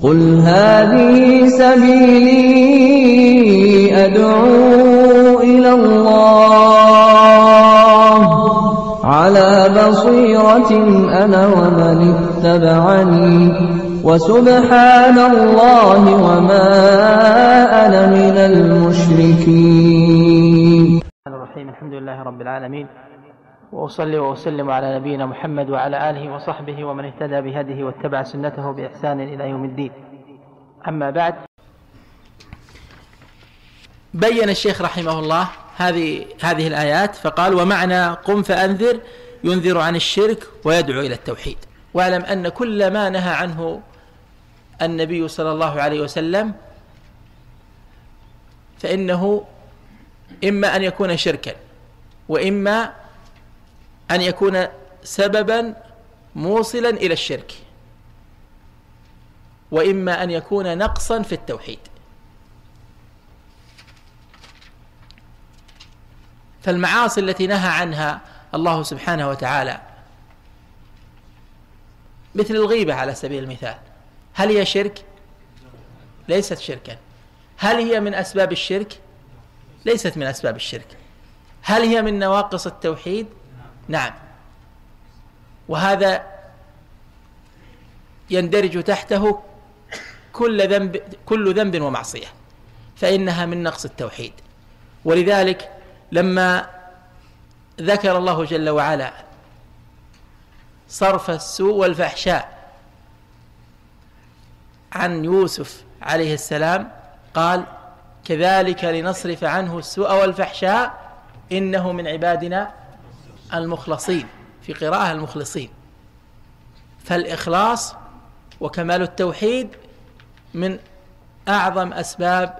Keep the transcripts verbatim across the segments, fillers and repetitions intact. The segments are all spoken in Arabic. قل هذه سبيلي أدعو إلى الله على بصيرة أنا ومن اتبعني وسبحان الله وما أنا من المشركين. الحمد لله رب العالمين، وأصلي وأسلم على نبينا محمد وعلى آله وصحبه ومن اهتدى بهديه واتبع سنته بإحسان إلى يوم الدين. أما بعد، بين الشيخ رحمه الله هذه هذه الآيات فقال: ومعنى قم فأنذر ينذر عن الشرك ويدعو إلى التوحيد. واعلم أن كل ما نهى عنه النبي صلى الله عليه وسلم فإنه إما أن يكون شركا، وإما أن يكون سببا موصلا إلى الشرك، وإما أن يكون نقصا في التوحيد. فالمعاصي التي نهى عنها الله سبحانه وتعالى مثل الغيبة على سبيل المثال، هل هي شرك؟ ليست شركا. هل هي من أسباب الشرك؟ ليست من أسباب الشرك. هل هي من نواقص التوحيد؟ نعم. وهذا يندرج تحته كل ذنب كل ذنب ومعصية، فإنها من نقص التوحيد. ولذلك لما ذكر الله جل وعلا صرف السوء والفحشاء عن يوسف عليه السلام قال: كذلك لنصرف عنه السوء والفحشاء إنه من عبادنا المخلصين، في قراءة المخلصين. فالإخلاص وكمال التوحيد من أعظم أسباب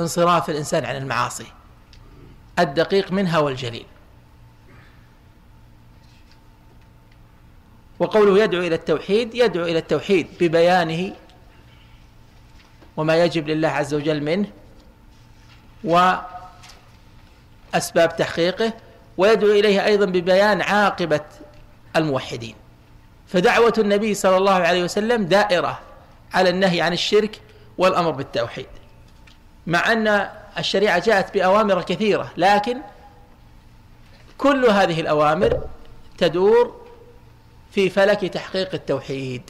انصراف الإنسان عن المعاصي، الدقيق منها والجليل. وقوله يدعو إلى التوحيد، يدعو إلى التوحيد ببيانه وما يجب لله عز وجل منه وأسباب تحقيقه، ويدعو إليه أيضا ببيان عاقبة الموحدين. فدعوة النبي صلى الله عليه وسلم دائرة على النهي عن الشرك والأمر بالتوحيد، مع أن الشريعة جاءت بأوامر كثيرة، لكن كل هذه الأوامر تدور في فلك تحقيق التوحيد.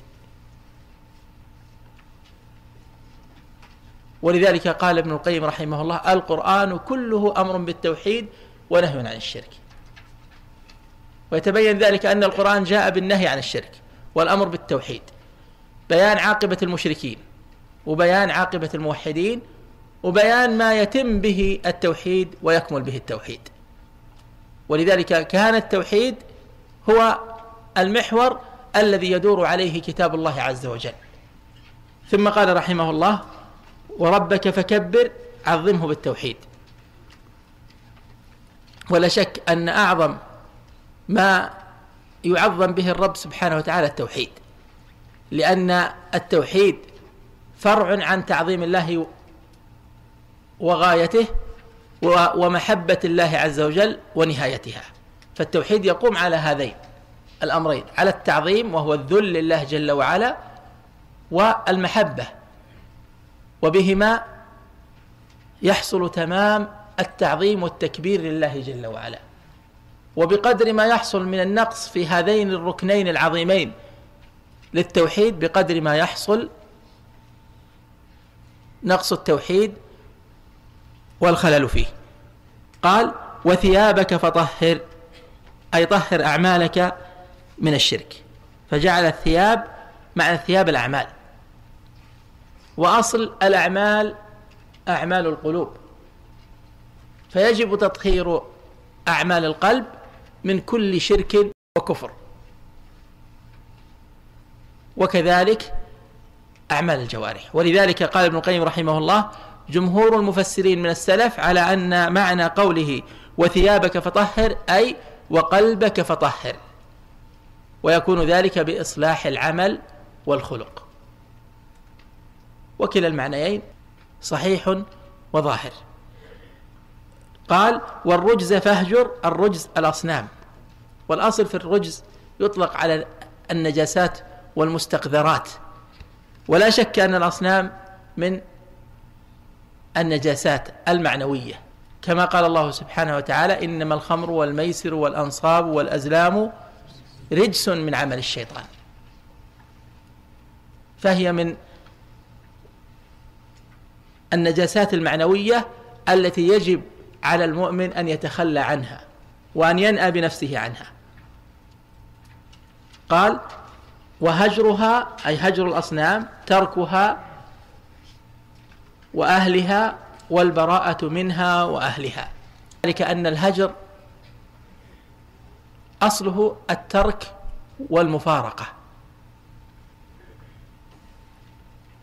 ولذلك قال ابن القيم رحمه الله: القرآن كله أمر بالتوحيد ونهي عن الشرك. ويتبين ذلك أن القرآن جاء بالنهي عن الشرك والأمر بالتوحيد، بيان عاقبة المشركين، وبيان عاقبة الموحدين، وبيان ما يتم به التوحيد ويكمل به التوحيد. ولذلك كان التوحيد هو المحور الذي يدور عليه كتاب الله عز وجل. ثم قال رحمه الله: وربك فكبر، عظمه بالتوحيد. ولا شك أن أعظم ما يعظم به الرب سبحانه وتعالى التوحيد، لأن التوحيد فرع عن تعظيم الله وغايته ومحبة الله عز وجل ونهايتها. فالتوحيد يقوم على هذين الأمرين، على التعظيم وهو الذل لله جل وعلا، والمحبة، وبهما يحصل تمام التعظيم والتكبير لله جل وعلا. وبقدر ما يحصل من النقص في هذين الركنين العظيمين للتوحيد، بقدر ما يحصل نقص التوحيد والخلل فيه. قال: وثيابك فطهر، أي طهر أعمالك من الشرك. فجعل الثياب معنى الثياب الأعمال، وأصل الأعمال أعمال القلوب، فيجب تطهير أعمال القلب من كل شرك وكفر، وكذلك أعمال الجوارح. ولذلك قال ابن القيم رحمه الله: جمهور المفسرين من السلف على أن معنى قوله وثيابك فطهر أي وقلبك فطهر، ويكون ذلك بإصلاح العمل والخلق، وكلا المعنيين صحيح وظاهر. قال: والرجز فاهجر، الرجز الأصنام، والأصل في الرجز يطلق على النجاسات والمستقذرات. ولا شك أن الأصنام من النجاسات المعنوية، كما قال الله سبحانه وتعالى: إنما الخمر والميسر والأنصاب والأزلام رجس من عمل الشيطان. فهي من النجاسات المعنوية التي يجب على المؤمن أن يتخلى عنها وأن ينأى بنفسه عنها. قال: وهجرها، أي هجر الأصنام، تركها وأهلها والبراءة منها وأهلها. ذلك أن الهجر أصله الترك والمفارقة،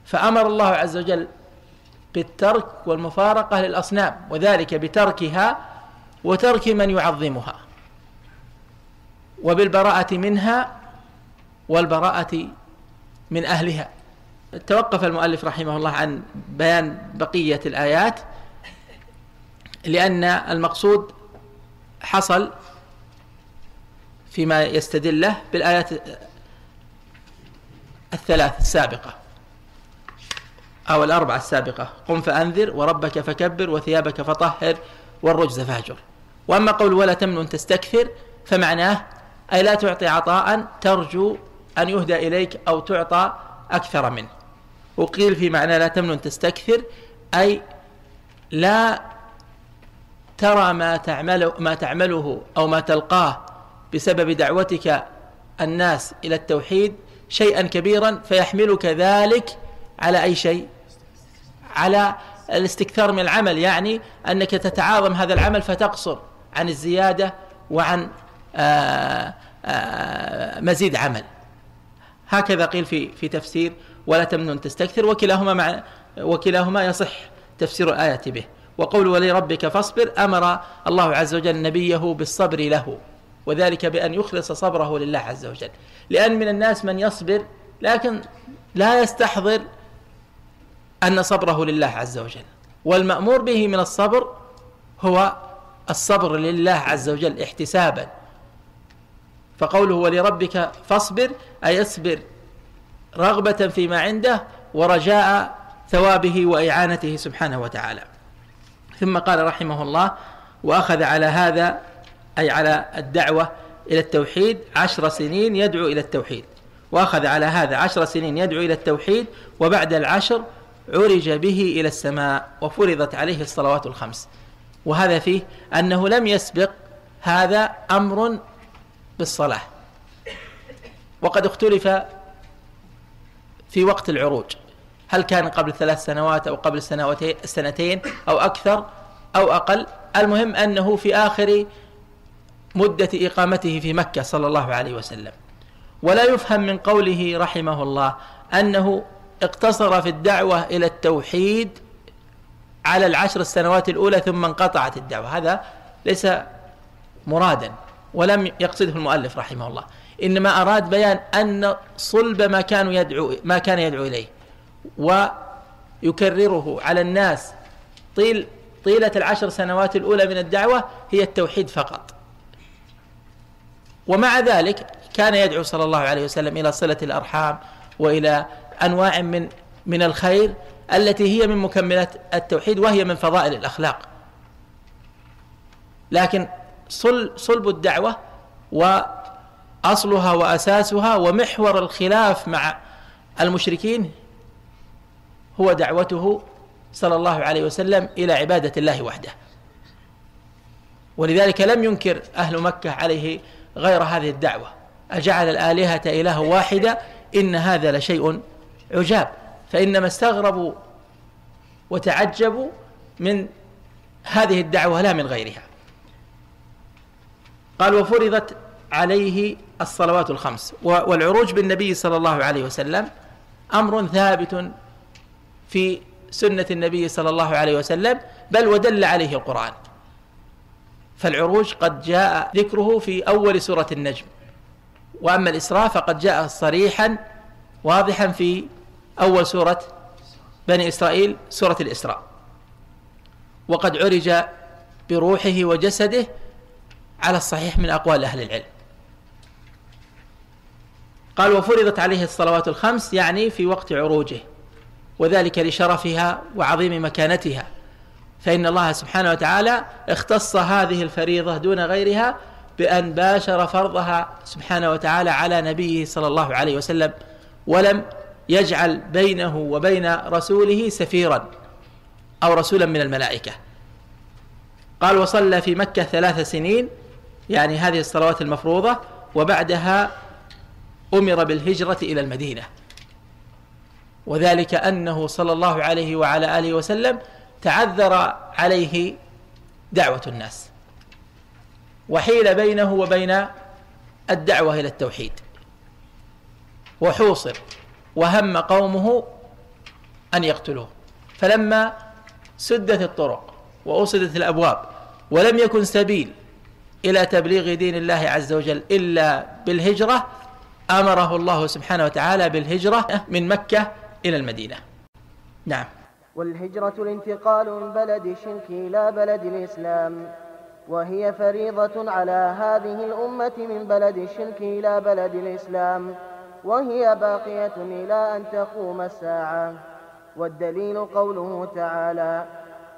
فأمر الله عز وجل بالترك والمفارقة للأصنام، وذلك بتركها وترك من يعظمها، وبالبراءة منها والبراءة من أهلها. توقف المؤلف رحمه الله عن بيان بقية الآيات، لأن المقصود حصل فيما يستدله بالآيات الثلاث السابقة أو الأربعة السابقة: قم فأنذر، وربك فكبر، وثيابك فطهر، والرجز فاهجر. وأما قول ولا تمنن تستكثر فمعناه أي لا تعطي عطاء ترجو أن يهدى إليك أو تعطى أكثر منه. وقيل في معنى لا تمنن تستكثر أي لا ترى ما تعمله, ما تعمله أو ما تلقاه بسبب دعوتك الناس إلى التوحيد شيئا كبيرا فيحملك ذلك على أي شيء؟ على الاستكثار من العمل، يعني أنك تتعاظم هذا العمل فتقصر عن الزيادة وعن آآ آآ مزيد عمل. هكذا قيل في في تفسير ولا تمنن تستكثر، وكلاهما مع وكلاهما يصح تفسير الآية به. وقول ولربك فاصبر، أمر الله عز وجل نبيه بالصبر له، وذلك بأن يخلص صبره لله عز وجل، لأن من الناس من يصبر لكن لا يستحضر أن صبره لله عز وجل، والمأمور به من الصبر هو الصبر لله عز وجل احتسابا. فقوله ولربك فاصبر أي اصبر رغبة فيما عنده ورجاء ثوابه وإعانته سبحانه وتعالى. ثم قال رحمه الله: وأخذ على هذا أي على الدعوة إلى التوحيد عشر سنين يدعو إلى التوحيد، وأخذ على هذا عشر سنين يدعو إلى التوحيد، وبعد العشر عرج به إلى السماء وفرضت عليه الصلوات الخمس. وهذا فيه أنه لم يسبق هذا أمر بالصلاة، وقد اختلف في وقت العروج هل كان قبل ثلاث سنوات أو قبل سنتين أو أكثر أو أقل. المهم أنه في آخر مدة إقامته في مكة صلى الله عليه وسلم. ولا يفهم من قوله رحمه الله أنه اقتصر في الدعوة إلى التوحيد على العشر السنوات الأولى ثم انقطعت الدعوة، هذا ليس مرادا ولم يقصده المؤلف رحمه الله، إنما أراد بيان أن صلب ما كان يدعو ما كان يدعو إليه ويكرره على الناس طيل طيلة العشر سنوات الأولى من الدعوة هي التوحيد فقط. ومع ذلك كان يدعو صلى الله عليه وسلم إلى صلة الأرحام وإلى أنواع من من الخير التي هي من مكملات التوحيد وهي من فضائل الأخلاق، لكن صلب الدعوة وأصلها وأساسها ومحور الخلاف مع المشركين هو دعوته صلى الله عليه وسلم إلى عبادة الله وحده. ولذلك لم ينكر أهل مكة عليه غير هذه الدعوة: أجعل الآلهة إله واحدة إن هذا لشيء عجاب. فإنما استغربوا وتعجبوا من هذه الدعوة لا من غيرها. قال: وفرضت عليه الصلوات الخمس. والعروج بالنبي صلى الله عليه وسلم أمر ثابت في سنة النبي صلى الله عليه وسلم، بل ودل عليه القرآن، فالعروج قد جاء ذكره في أول سورة النجم، وأما الإسراء فقد جاء صريحا واضحا في أول سورة بني إسرائيل سورة الإسراء. وقد عرج بروحه وجسده على الصحيح من أقوال أهل العلم. قال وفرضت عليه الصلوات الخمس، يعني في وقت عروجه، وذلك لشرفها وعظيم مكانتها، فإن الله سبحانه وتعالى اختص هذه الفريضة دون غيرها بأن باشر فرضها سبحانه وتعالى على نبيه صلى الله عليه وسلم، ولم يجعل بينه وبين رسوله سفيرا أو رسولا من الملائكة. قال وصلى في مكة ثلاث سنين، يعني هذه الصلوات المفروضة، وبعدها أمر بالهجرة إلى المدينة، وذلك أنه صلى الله عليه وعلى آله وسلم تعذر عليه دعوة الناس، وحيل بينه وبين الدعوة إلى التوحيد، وحوصر، وهم قومه أن يقتلوه، فلما سدت الطرق وأوصدت الأبواب ولم يكن سبيل إلى تبليغ دين الله عز وجل إلا بالهجرة، أمره الله سبحانه وتعالى بالهجرة من مكة إلى المدينة. نعم. والهجرة الانتقال من بلد الشرك إلى بلد الإسلام، وهي فريضة على هذه الأمة من بلد الشرك إلى بلد الإسلام، وهي باقية إلى أن تقوم الساعة. والدليل قوله تعالى: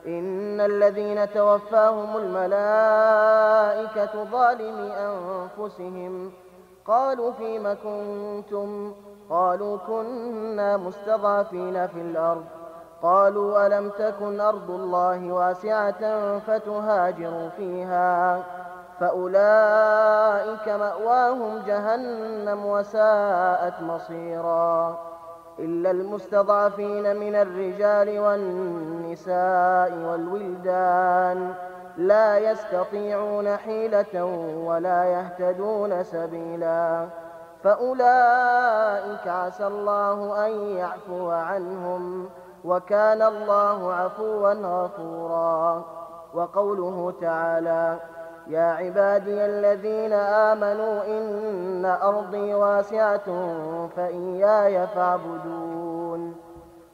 إن الذين توفاهم الملائكة ظالمي أنفسهم قالوا فيما كنتم، قالوا كنا مستضعفين في الأرض، قالوا ألم تكن أرض الله واسعة فتهاجروا فيها، فأولئك مأواهم جهنم وساءت مصيرا. إلا المستضعفين من الرجال والنساء والولدان لا يستطيعون حيلة ولا يهتدون سبيلا، فأولئك عسى الله أن يعفو عنهم، وكان الله عفوا غفورا. وقوله تعالى: يا عبادي الذين آمنوا إن أرضي واسعة فإياي فاعبدون.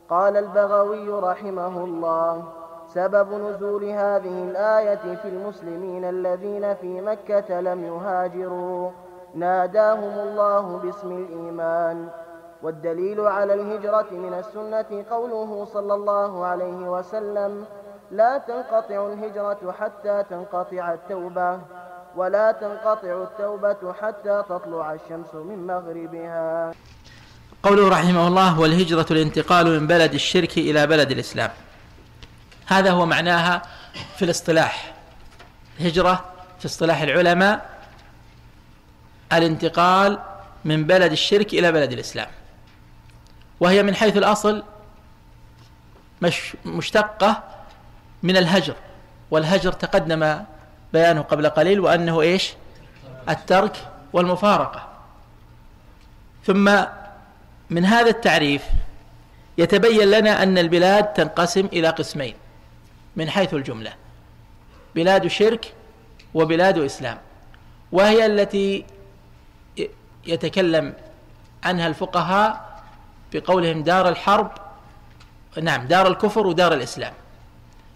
قال البغوي رحمه الله: سبب نزول هذه الآية في المسلمين الذين في مكة لم يهاجروا، ناداهم الله باسم الإيمان. والدليل على الهجرة من السنة قوله صلى الله عليه وسلم: لا تنقطع الهجرة حتى تنقطع التوبة، ولا تنقطع التوبة حتى تطلع الشمس من مغربها. قوله رحمه الله: والهجرة الانتقال من بلد الشرك إلى بلد الإسلام، هذا هو معناها في الاصطلاح. الهجرة في اصطلاح العلماء الانتقال من بلد الشرك إلى بلد الإسلام، وهي من حيث الأصل مش مشتقة من الهجر، والهجر تقدم بيانه قبل قليل، وأنه إيش؟ الترك والمفارقة. ثم من هذا التعريف يتبين لنا أن البلاد تنقسم إلى قسمين من حيث الجملة: بلاد شرك وبلاد إسلام، وهي التي يتكلم عنها الفقهاء بقولهم دار الحرب، نعم دار الكفر ودار الإسلام.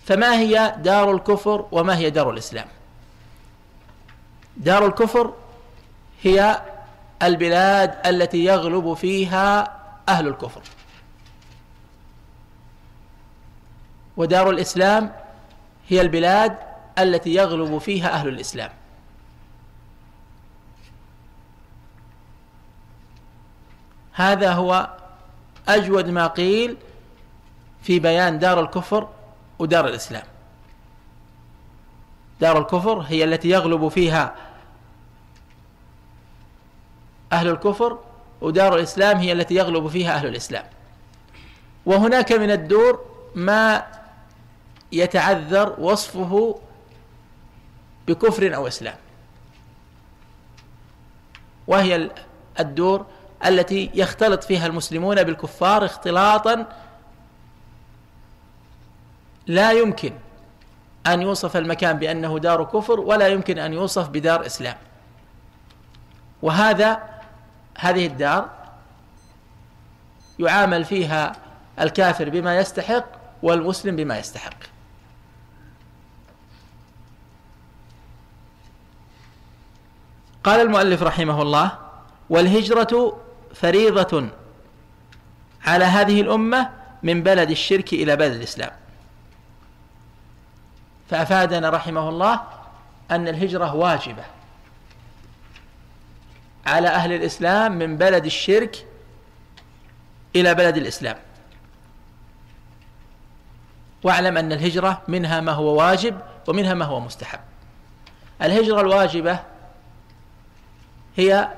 فما هي دار الكفر وما هي دار الإسلام؟ دار الكفر هي البلاد التي يغلب فيها أهل الكفر، ودار الإسلام هي البلاد التي يغلب فيها أهل الإسلام. هذا هو أجود ما قيل في بيان دار الكفر ودار الإسلام. دار الكفر هي التي يغلب فيها أهل الكفر، ودار الإسلام هي التي يغلب فيها أهل الإسلام. وهناك من الدور ما يتعذر وصفه بكفر أو إسلام، وهي الدور التي يختلط فيها المسلمون بالكفار اختلاطا لا يمكن أن يوصف المكان بأنه دار كفر، ولا يمكن أن يوصف بدار إسلام. وهذا هذه الدار يعامل فيها الكافر بما يستحق والمسلم بما يستحق. قال المؤلف رحمه الله: والهجرة فريضة على هذه الأمة من بلد الشرك إلى بلد الإسلام. فأفادنا رحمه الله أن الهجرة واجبة على أهل الإسلام من بلد الشرك إلى بلد الإسلام. واعلم أن الهجرة منها ما هو واجب ومنها ما هو مستحب. الهجرة الواجبة هي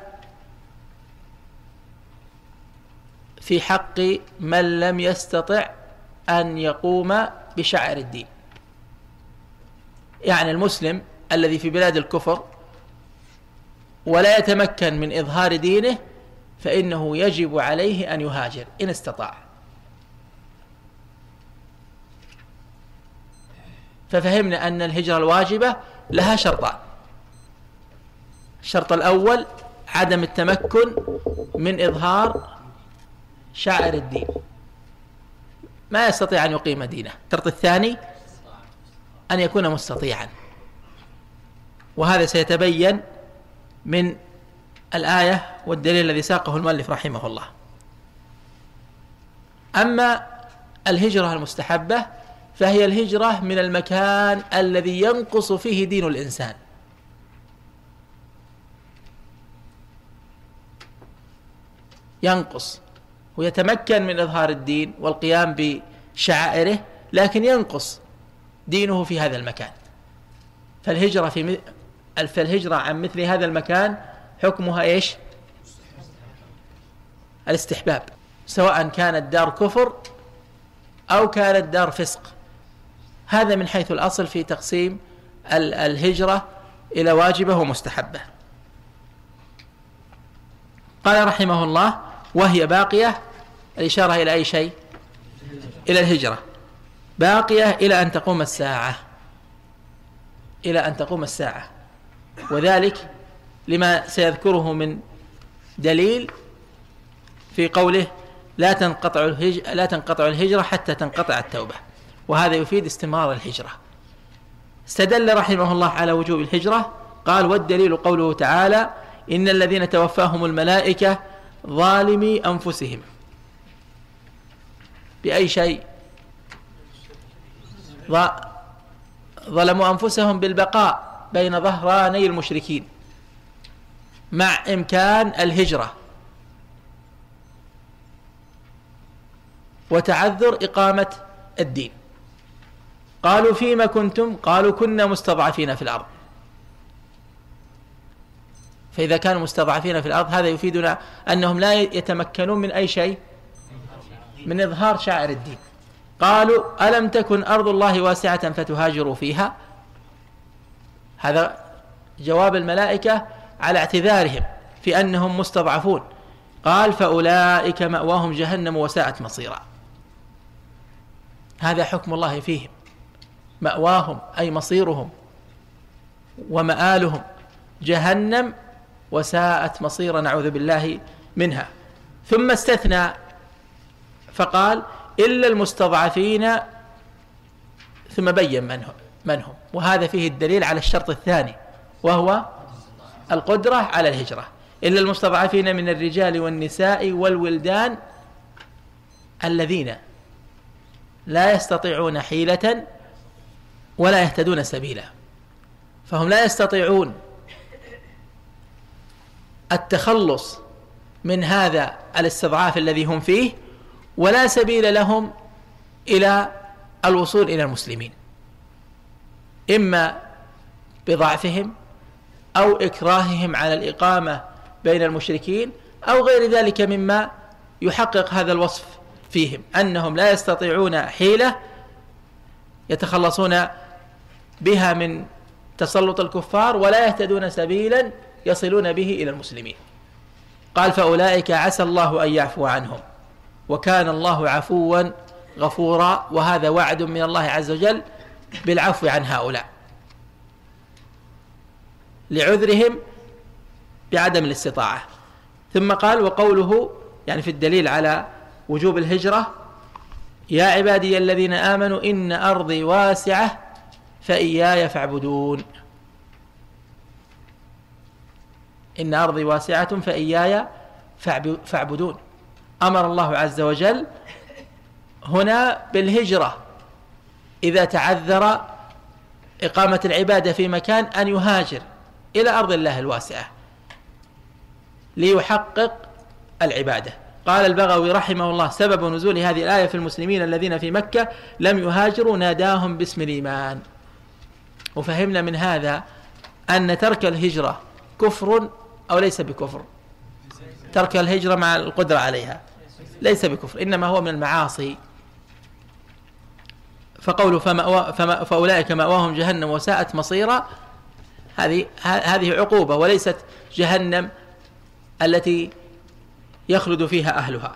في حق من لم يستطع أن يقوم بشعائر الدين، يعني المسلم الذي في بلاد الكفر ولا يتمكن من إظهار دينه فإنه يجب عليه أن يهاجر إن استطاع. ففهمنا أن الهجرة الواجبة لها شرطان: الشرط الأول عدم التمكن من إظهار شاعر الدين، ما يستطيع أن يقيم دينه. الشرط الثاني أن يكون مستطيعا، وهذا سيتبين من الآية والدليل الذي ساقه المؤلف رحمه الله. أما الهجرة المستحبة فهي الهجرة من المكان الذي ينقص فيه دين الإنسان، ينقص ويتمكن من إظهار الدين والقيام بشعائره لكن ينقص دينه في هذا المكان، فالهجرة, في م... فالهجرة عن مثل هذا المكان حكمها إيش؟ الاستحباب، سواء كانت دار كفر أو كانت دار فسق. هذا من حيث الأصل في تقسيم ال... الهجرة إلى واجبة ومستحبة. قال رحمه الله: وهي باقية. الإشارة إلى أي شيء؟ إلى الهجرة. باقية إلى أن تقوم الساعة، إلى أن تقوم الساعة، وذلك لما سيذكره من دليل في قوله لا تنقطع الهجرة, لا تنقطع الهجرة حتى تنقطع التوبة، وهذا يفيد استمرار الهجرة. استدل رحمه الله على وجوب الهجرة، قال: والدليل قوله تعالى: إن الذين توفاهم الملائكة ظالمي أنفسهم. بأي شيء ظلموا أنفسهم؟ بالبقاء بين ظهراني المشركين مع إمكان الهجرة وتعذر إقامة الدين. قالوا: فيما كنتم؟ قالوا: كنا مستضعفين في الأرض. فإذا كانوا مستضعفين في الأرض هذا يفيدنا أنهم لا يتمكنون من أي شيء، من إظهار شعائر الدين. قالوا: ألم تكن أرض الله واسعة فتهاجروا فيها؟ هذا جواب الملائكة على اعتذارهم في أنهم مستضعفون. قال: فأولئك مأواهم جهنم وساءت مصيرا. هذا حكم الله فيهم، مأواهم أي مصيرهم ومآلهم جهنم وساءت مصيرا، نعوذ بالله منها. ثم استثنى فقال: إلا المستضعفين، ثم بين من هم، وهذا فيه الدليل على الشرط الثاني وهو القدرة على الهجرة. إلا المستضعفين من الرجال والنساء والولدان الذين لا يستطيعون حيلة ولا يهتدون سبيلا. فهم لا يستطيعون التخلص من هذا الاستضعاف الذي هم فيه، ولا سبيل لهم إلى الوصول إلى المسلمين، إما بضعفهم أو إكراههم على الإقامة بين المشركين أو غير ذلك مما يحقق هذا الوصف فيهم، أنهم لا يستطيعون حيلة يتخلصون بها من تسلط الكفار، ولا يهتدون سبيلا يصلون به إلى المسلمين. قال: فأولئك عسى الله أن يعفو عنهم وكان الله عفوا غفورا. وهذا وعد من الله عز وجل بالعفو عن هؤلاء لعذرهم بعدم الاستطاعة. ثم قال: وقوله، يعني في الدليل على وجوب الهجرة: يا عبادي الذين آمنوا إن أرضي واسعة فإياي فاعبدون. إن أرضي واسعة فإياي فاعبدون. أمر الله عز وجل هنا بالهجرة إذا تعذر إقامة العبادة في مكان أن يهاجر إلى أرض الله الواسعة ليحقق العبادة. قال البغوي رحمه الله: سبب نزول هذه الآية في المسلمين الذين في مكة لم يهاجروا ناداهم باسم الإيمان. وفهمنا من هذا أن ترك الهجرة كفر أو ليس بكفر؟ ترك الهجرة مع القدرة عليها ليس بكفر، إنما هو من المعاصي. فقوله فمأوا فما فأولئك مأواهم جهنم وساءت مصيرا، هذه هذه عقوبة وليست جهنم التي يخلد فيها أهلها.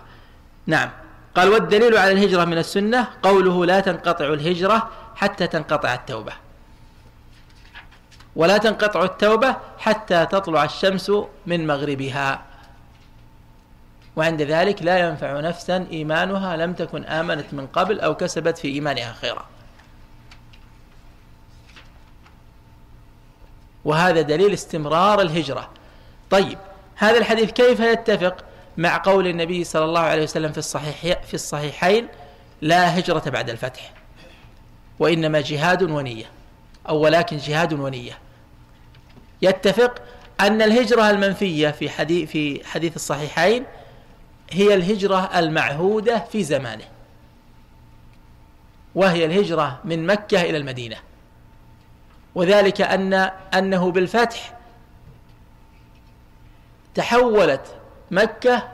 نعم. قال: والدليل على الهجرة من السنة قوله: لا تنقطع الهجرة حتى تنقطع التوبة، ولا تنقطع التوبة حتى تطلع الشمس من مغربها. وعند ذلك لا ينفع نفسا إيمانها لم تكن آمنت من قبل أو كسبت في إيمانها خيرا. وهذا دليل استمرار الهجرة. طيب، هذا الحديث كيف يتفق مع قول النبي صلى الله عليه وسلم في الصحيح في الصحيحين: لا هجرة بعد الفتح وإنما جهاد ونية، أو ولكن جهاد ونية؟ يتفق أن الهجرة المنفية في حديث في حديث الصحيحين هي الهجرة المعهودة في زمانه، وهي الهجرة من مكة إلى المدينة، وذلك أن أنه بالفتح تحولت مكة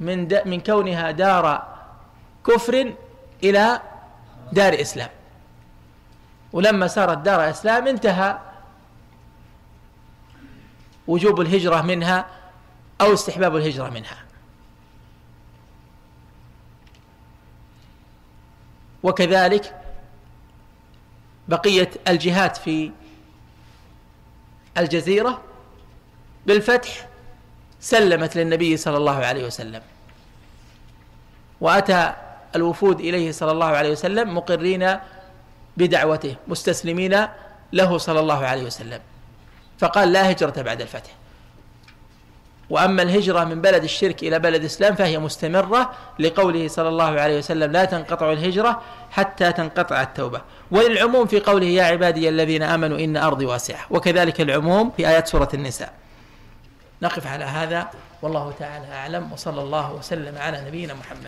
من دا من كونها دار كفر إلى دار إسلام، ولما صارت دار إسلام انتهى وجوب الهجرة منها أو استحباب الهجرة منها. وكذلك بقية الجهات في الجزيرة بالفتح سلمت للنبي صلى الله عليه وسلم، وأتى الوفود إليه صلى الله عليه وسلم مقرين بدعوته مستسلمين له صلى الله عليه وسلم، فقال: لا هجرة بعد الفتح. وأما الهجرة من بلد الشرك إلى بلد الإسلام فهي مستمرة لقوله صلى الله عليه وسلم: لا تنقطع الهجرة حتى تنقطع التوبة. وللعموم في قوله: يا عبادي الذين آمنوا إن أرضي واسعة، وكذلك العموم في آيات سورة النساء. نقف على هذا، والله تعالى أعلم، وصلى الله وسلم على نبينا محمد.